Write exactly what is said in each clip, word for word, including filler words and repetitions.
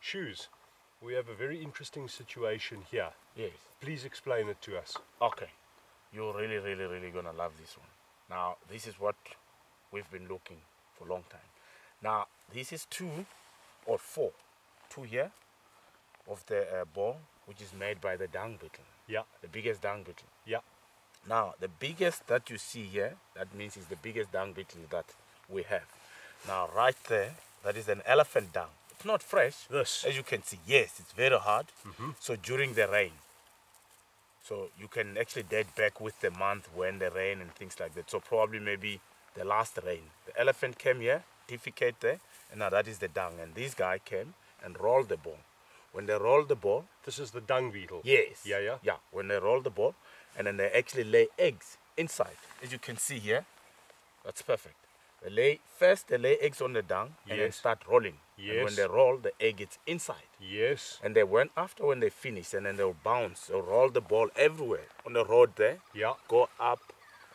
Shoes. We have a very interesting situation here. Yes. Please explain it to us. Okay. You're really, really, really going to love this one. Now, this is what we've been looking for a long time. Now, this is two or four, two here, of the uh, ball, which is made by the dung beetle. Yeah. The biggest dung beetle. Yeah. Now, the biggest that you see here, that means it's the biggest dung beetle that we have. Now, right there, that is an elephant dung. It's not fresh. This. As you can see, yes, it's very hard. Mm-hmm. So during the rain, so you can actually date back with the month when the rain and things like that. So probably maybe the last rain. The elephant came here, defecate there, and now that is the dung. And this guy came and rolled the ball. When they roll the ball... This is the dung beetle. Yes. Yeah, yeah. Yeah, when they roll the ball, and then they actually lay eggs inside. As you can see here, that's perfect. They lay, first they lay eggs on the dung, yes, and then start rolling. Yes. And when they roll, the egg gets inside. Yes. And they went after when they finish, and then they'll bounce, they'll roll the ball everywhere on the road there. Yeah. Go up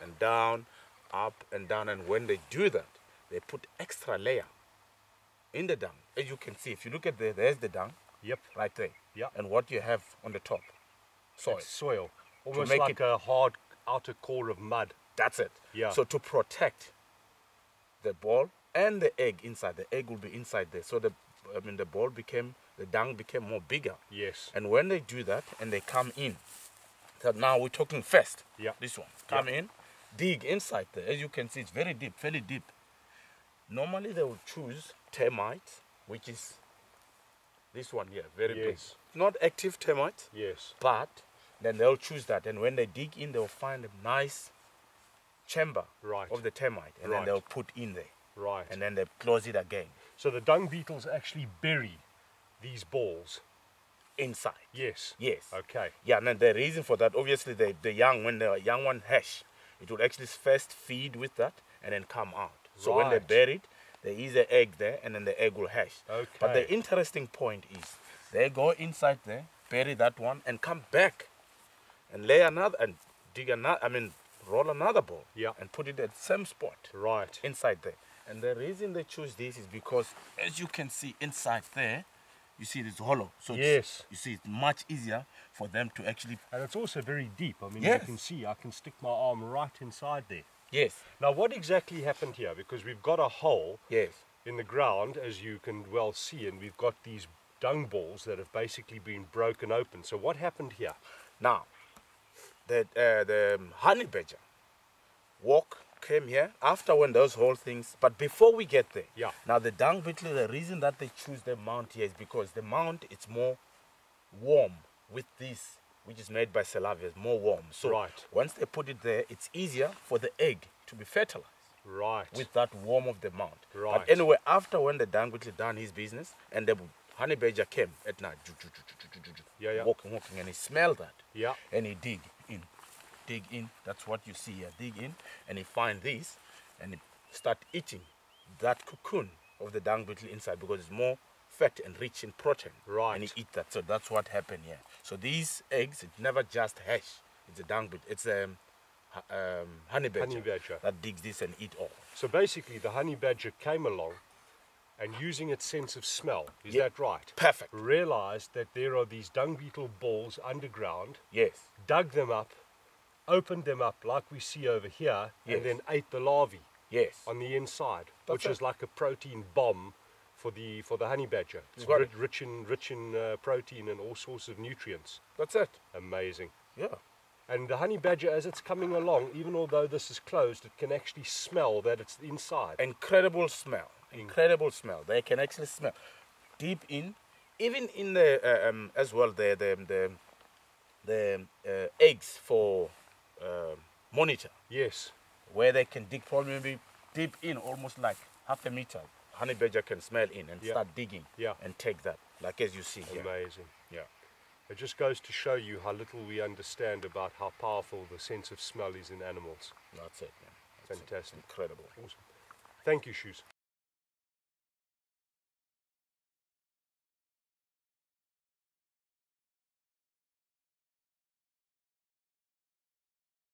and down, up and down. And when they do that, they put extra layer in the dung. As you can see, if you look at there, there's the dung. Yep. Right there. Yeah. And what you have on the top? Soil. It's soil. Almost to make like it, a hard outer core of mud. That's it. Yeah. So to protect the ball and the egg inside. The egg will be inside there. So the I mean the ball became the dung became more bigger. Yes. And when they do that and they come in. So now we're talking first. Yeah. This one. Come yeah. in, dig inside there. As you can see, it's very deep, fairly deep. Normally they will choose termites, which is this one here, very yes. big. Not active termites. Yes. But then they'll choose that. And when they dig in, they'll find a nice chamber right. of the termite. And right. then they'll put in there. Right. And then they close it again. So the dung beetles actually bury these balls? Inside. Yes. Yes. Okay. Yeah, and then the reason for that, obviously, the, the young, when the young one hatch, it will actually first feed with that and then come out. So right. when they bury it, there is an egg there, and then the egg will hatch. Okay. But the interesting point is, they go inside there, bury that one, and come back, and lay another, and dig another, I mean, roll another ball, yeah. and put it at the same spot. Right. Inside there. And the reason they choose this is because, as you can see inside there, you see it is hollow. So yes. you see it's much easier for them to actually... And it's also very deep. I mean, yes. you can see, I can stick my arm right inside there. Yes. Now, what exactly happened here? Because we've got a hole yes. in the ground, as you can well see, and we've got these dung balls that have basically been broken open. So what happened here? Now, the, uh, the honey badger walk came here after when those whole things, but before we get there. Yeah. Now, the dung beetle, the reason that they choose the mound here is because the mound, it's more warm with this, which is made by salvia, is more warm. So right. once they put it there, it's easier for the egg to be fertilized. Right. With that warm of the mound. Right. But anyway, after when the dung beetle done his business, and the honey badger came at night, yeah, yeah. walking, walking, and he smelled that. Yeah. And he dig in, dig in. That's what you see here. Dig in, and he find this, and he start eating that cocoon of the dung beetle inside because it's more fat and rich in protein. Right. And you eat that. So that's what happened here. So these eggs, it's never just hash. It's a dung beetle. It's a um, um, honey badger, honey badger that digs this and eat all. So basically the honey badger came along and using its sense of smell, is yep. that right? Perfect. Realized that there are these dung beetle balls underground. Yes. Dug them up, opened them up like we see over here, yes. and then ate the larvae yes. on the inside, Perfect. which is like a protein bomb for the for the honey badger. It's rich, rich in rich in uh, protein and all sorts of nutrients. That's it. Amazing. Yeah. And the honey badger, as it's coming along, even although this is closed, it can actually smell that it's inside. Incredible smell. Incredible smell. They can actually smell deep in, even in the uh, um, as well the the the, the uh, eggs for uh, monitor. Yes. Where they can dig probably deep in, almost like half a meter. Honey badger can smell in and yeah. start digging yeah. and take that, like as you see here. Amazing. Yeah. It just goes to show you how little we understand about how powerful the sense of smell is in animals. That's it, man. That's Fantastic. It. Incredible. Awesome. Thank you, Shoes.